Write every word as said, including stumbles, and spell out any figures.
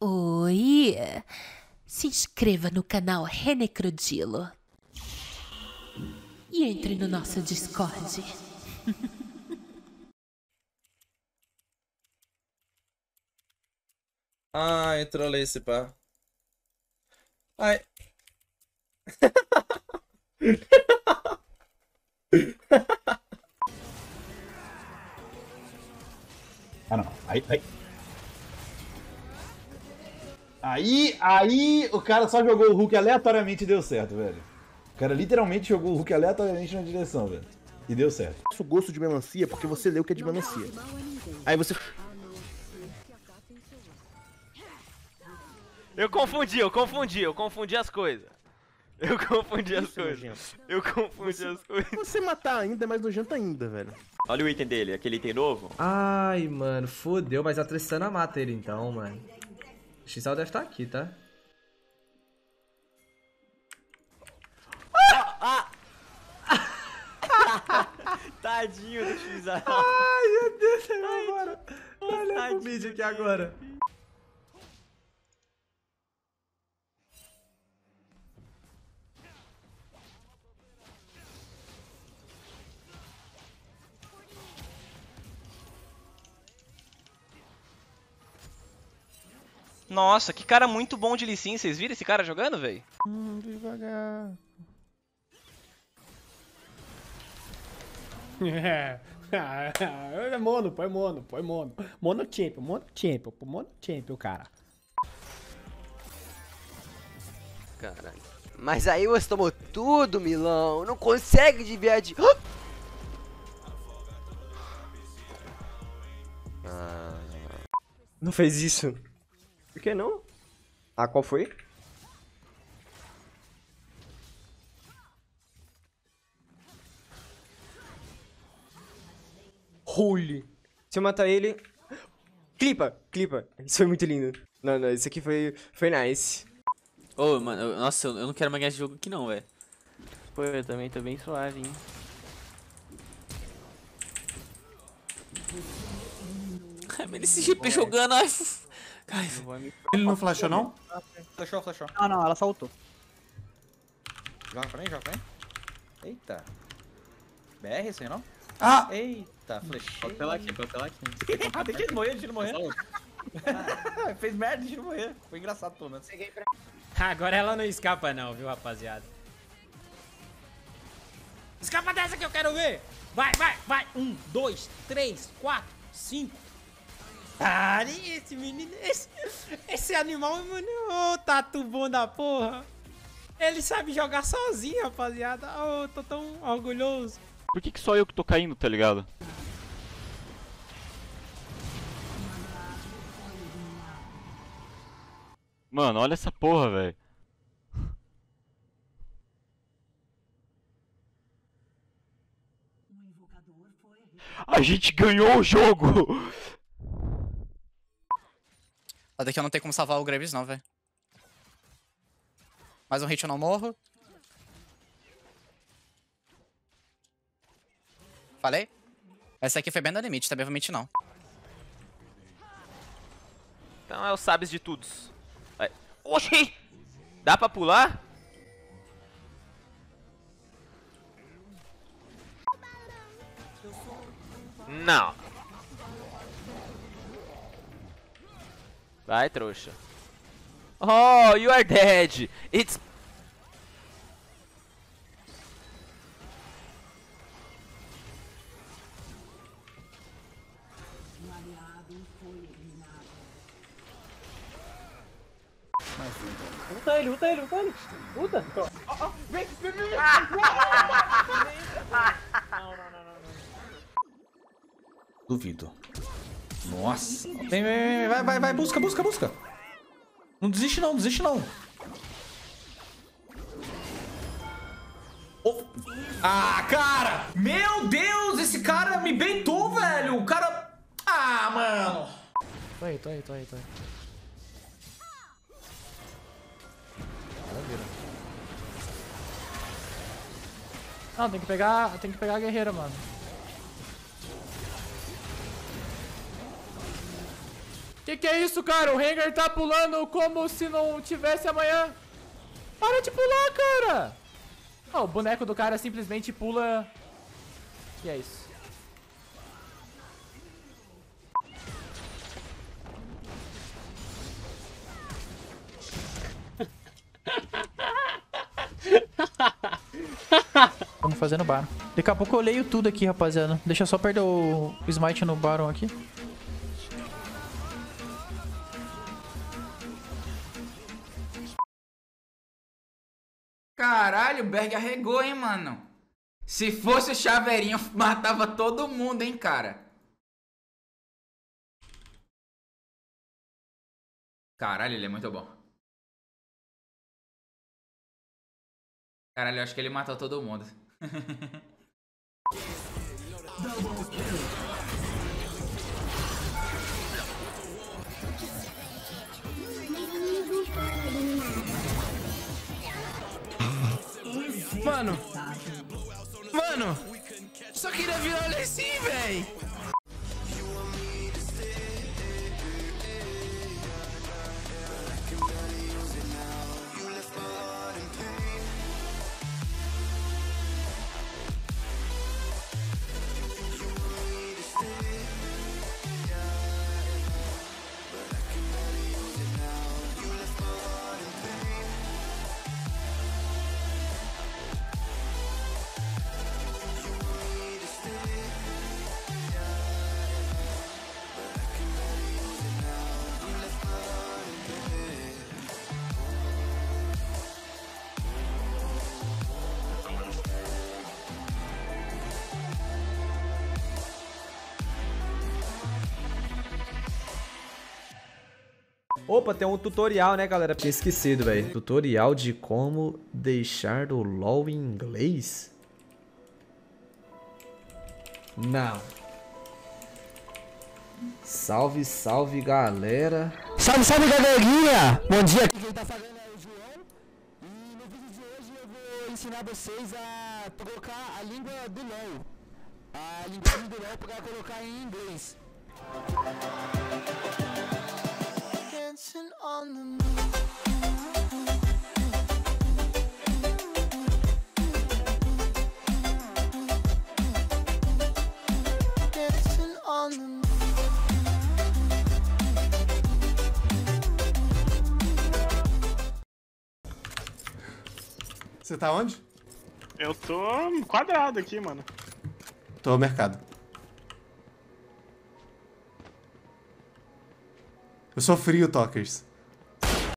Oi! Se inscreva no canal Renecrodilo e entre no nosso Discord. Ai, trolei esse pá. Ai. Ah, não. Aí, aí. Aí, aí, o cara só jogou o Hulk aleatoriamente e deu certo, velho. O cara literalmente jogou o Hulk aleatoriamente na direção, velho. E deu certo. O gosto de melancia, porque você leu o que é de melancia. Aí você... Eu confundi, eu confundi, eu confundi as coisas. Eu confundi as coisas. Eu confundi as coisas. Você matar ainda é mais nojento ainda, velho. Olha o item dele, aquele item novo. Ai, mano, fodeu, mas a Tristana mata ele então, mano. O X A deve estar aqui, tá? Ah! Ah! Tadinho do X A. Ai, meu Deus, sai agora. Olha o vídeo aqui agora. Nossa, que cara muito bom de Lee Sin, vocês viram esse cara jogando, velho? Hum, devagar. É. É mono, põe mono, põe mono. Mono champion, mono champion, mono champion, cara. Caralho. Mas aí você tomou tudo, Milão. Não consegue desviar de... Ah! Ah. Não fez isso. Por que não? Ah, qual foi? Holy! Se eu matar ele... Clipa! Clipa! Isso foi muito lindo. Não, não, isso aqui foi, foi nice. Ô, oh, mano, eu, nossa, eu não quero mais ganhar esse jogo aqui não, velho. Pô, eu também tô bem suave, hein. Ai, mas esse G P jogando... Ai, ele não flashou, não? Flashou, flashou. Ah, não, ela saltou. Joga pra mim, joga pra mim. Eita. B R assim, não? Ah! Eita, flechei. Pode pegar aqui, pode pegar aqui. Ah, deixa ele morrer, deixa ele morrer. Ah. Fez merda, deixa ele morrer. Foi engraçado, pelo menos. Agora ela não escapa, não, viu, rapaziada? Escapa dessa que eu quero ver! Vai, vai, vai! Um, dois, três, quatro, cinco. Ah, esse menino, esse, esse animal, mano, oh, tatu bom da porra. Ele sabe jogar sozinho, rapaziada. Oh, tô tão orgulhoso. Por que que só eu que tô caindo, tá ligado? Mano, olha essa porra, velho. A gente ganhou o jogo! Lá daqui eu não tenho como salvar o Graves não, velho. Mais um hit eu não morro. Falei? Essa aqui foi bem no limite, também vou mentir não. Então é o sabes de todos. Vai. Oxi! Dá pra pular? Não. Vai, trouxa. Oh, you are dead. It's... Luta ele, luta ele, luta ele. Luta. Oh, oh. Vem, vem, vem. Não, não, não, não. Duvido. Nossa. Vem, vem, vem, vai, vai, vai, busca, busca, busca. Não desiste não, desiste não. Oh. Ah, cara! Meu Deus, esse cara me baitou, velho. O cara... Ah, mano. Tô aí, tô aí, tô aí, tô aí. Não, tem que pegar, tem que pegar a guerreira, mano. Que que é isso, cara? O Ranger tá pulando como se não tivesse amanhã. Para de pular, cara. Oh, o boneco do cara simplesmente pula. E é isso. Vamos fazer no Baron. Daqui a pouco eu leio tudo aqui, rapaziada. Deixa eu só perder o smite no Baron aqui. Caralho, o Berg arregou, hein, mano. Se fosse o Chaveirinho, matava todo mundo, hein, cara. Caralho, ele é muito bom. Caralho, eu acho que ele matou todo mundo. Mano, mano, só queria virar ele assim, véi. Opa, tem um tutorial, né, galera? Tinha esquecido, velho. Tutorial de como deixar o LOL em inglês? Não. Salve, salve, galera. Salve, salve, galerinha! Bom dia! Quem tá falando é o João. E no vídeo de hoje eu vou ensinar vocês a trocar a língua do LOL. A língua do LOL pra colocar em inglês. Você tá onde? Eu tô quadrado aqui, mano. Tô no mercado. Eu sou frio, Talkers.